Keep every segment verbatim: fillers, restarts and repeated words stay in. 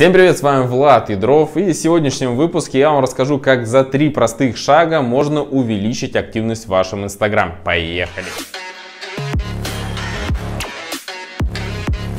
Всем привет, с вами Влад Ядров, и в сегодняшнем выпуске я вам расскажу, как за три простых шага можно увеличить активность в вашем Instagram. Поехали!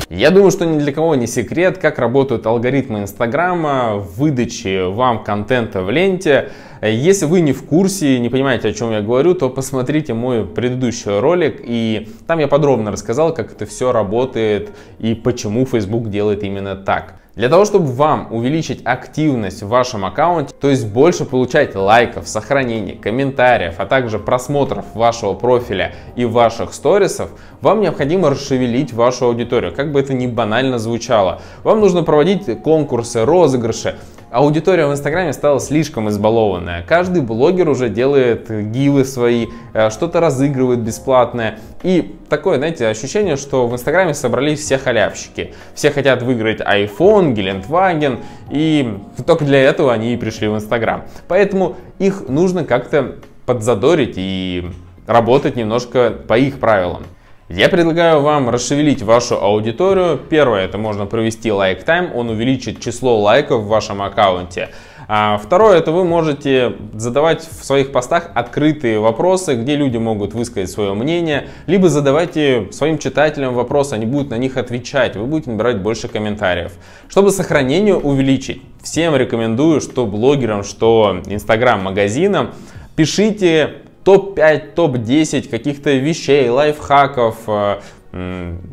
Я думаю, что ни для кого не секрет, как работают алгоритмы Инстаграма в выдаче вам контента в ленте. Если вы не в курсе, не понимаете, о чем я говорю, то посмотрите мой предыдущий ролик, и там я подробно рассказал, как это все работает и почему Facebook делает именно так. Для того, чтобы вам увеличить активность в вашем аккаунте, то есть больше получать лайков, сохранений, комментариев, а также просмотров вашего профиля и ваших сторисов, вам необходимо расшевелить вашу аудиторию, как бы это ни банально звучало. Вам нужно проводить конкурсы, розыгрыши. Аудитория в Инстаграме стала слишком избалованная. Каждый блогер уже делает гивы свои, что-то разыгрывает бесплатное. И такое, знаете, ощущение, что в Инстаграме собрались все халявщики. Все хотят выиграть iPhone, Гелендваген, и только для этого они и пришли в Инстаграм. Поэтому их нужно как-то подзадорить и работать немножко по их правилам. Я предлагаю вам расшевелить вашу аудиторию. Первое, это можно провести лайк-тайм, он увеличит число лайков в вашем аккаунте. А второе, это вы можете задавать в своих постах открытые вопросы, где люди могут высказать свое мнение, либо задавайте своим читателям вопросы, они будут на них отвечать, вы будете набирать больше комментариев. Чтобы сохранение увеличить, всем рекомендую, что блогерам, что Инстаграм-магазинам, пишите топ пять, топ десять каких-то вещей, лайфхаков,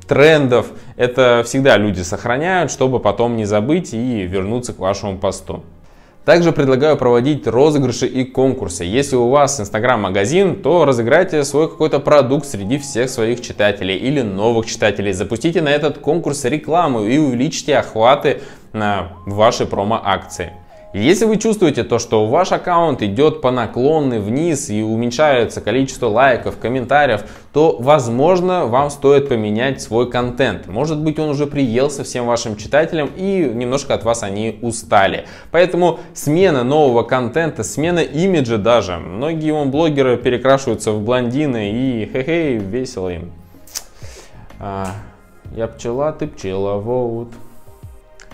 трендов. Это всегда люди сохраняют, чтобы потом не забыть и вернуться к вашему посту. Также предлагаю проводить розыгрыши и конкурсы. Если у вас Инстаграм-магазин, то разыграйте свой какой-то продукт среди всех своих читателей или новых читателей. Запустите на этот конкурс рекламу и увеличьте охваты на ваши промо-акции. Если вы чувствуете то, что ваш аккаунт идет по наклонной вниз и уменьшается количество лайков, комментариев, то, возможно, вам стоит поменять свой контент. Может быть, он уже приелся всем вашим читателям и немножко от вас они устали. Поэтому смена нового контента, смена имиджа даже. Многие вам блогеры перекрашиваются в блондины и хе-хе, весело им. А, я пчела, ты пчеловод.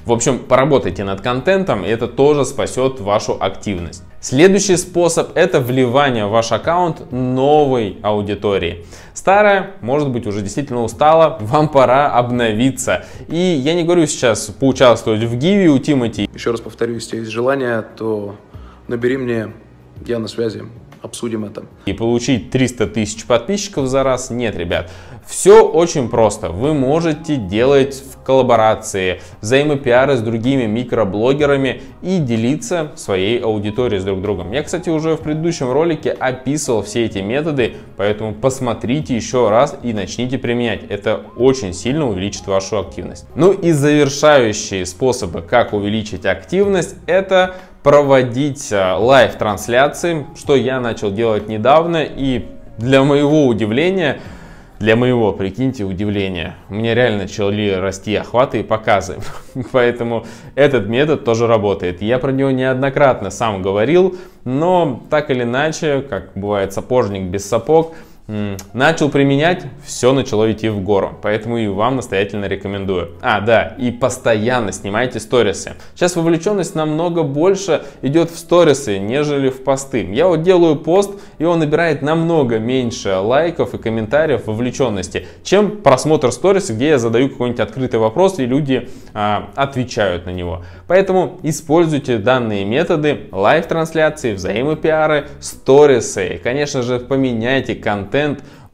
В общем, поработайте над контентом, и это тоже спасет вашу активность. Следующий способ – это вливание в ваш аккаунт новой аудитории. Старая, может быть, уже действительно устала, вам пора обновиться. И я не говорю сейчас поучаствовать в гиве у Тимати. Еще раз повторюсь, если есть желание, то набери мне, я на связи. Обсудим это. И получить триста тысяч подписчиков за раз? Нет, ребят. Все очень просто. Вы можете делать в коллаборации, взаимопиары с другими микроблогерами и делиться своей аудиторией с друг другом. Я, кстати, уже в предыдущем ролике описывал все эти методы, поэтому посмотрите еще раз и начните применять. Это очень сильно увеличит вашу активность. Ну и завершающие способы, как увеличить активность, это проводить лайв-трансляции, что я начал делать недавно, и для моего удивления, для моего, прикиньте, удивления, у меня реально начали расти охваты и показы, поэтому этот метод тоже работает. Я про него неоднократно сам говорил, но так или иначе, как бывает сапожник без сапог, начал применять, все начало идти в гору, поэтому и вам настоятельно рекомендую. А, да, и постоянно снимайте сторисы. Сейчас вовлеченность намного больше идет в сторисы, нежели в посты. Я вот делаю пост, и он набирает намного меньше лайков и комментариев вовлеченности, чем просмотр сторис, где я задаю какой-нибудь открытый вопрос, и люди а, отвечают на него. Поэтому используйте данные методы: лайв-трансляции, взаимопиары, сторисы. Конечно же, поменяйте контент.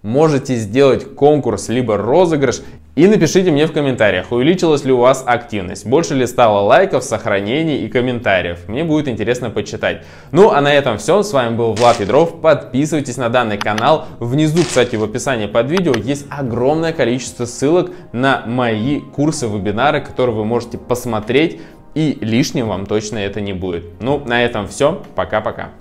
Можете сделать конкурс либо розыгрыш и напишите мне в комментариях, увеличилась ли у вас активность, больше ли стало лайков, сохранений и комментариев. Мне будет интересно почитать. Ну а на этом все. С вами был Влад Ядров. Подписывайтесь на данный канал. Внизу, кстати, в описании под видео есть огромное количество ссылок на мои курсы, вебинары, которые вы можете посмотреть, и лишним вам точно это не будет. Ну на этом все. Пока-пока.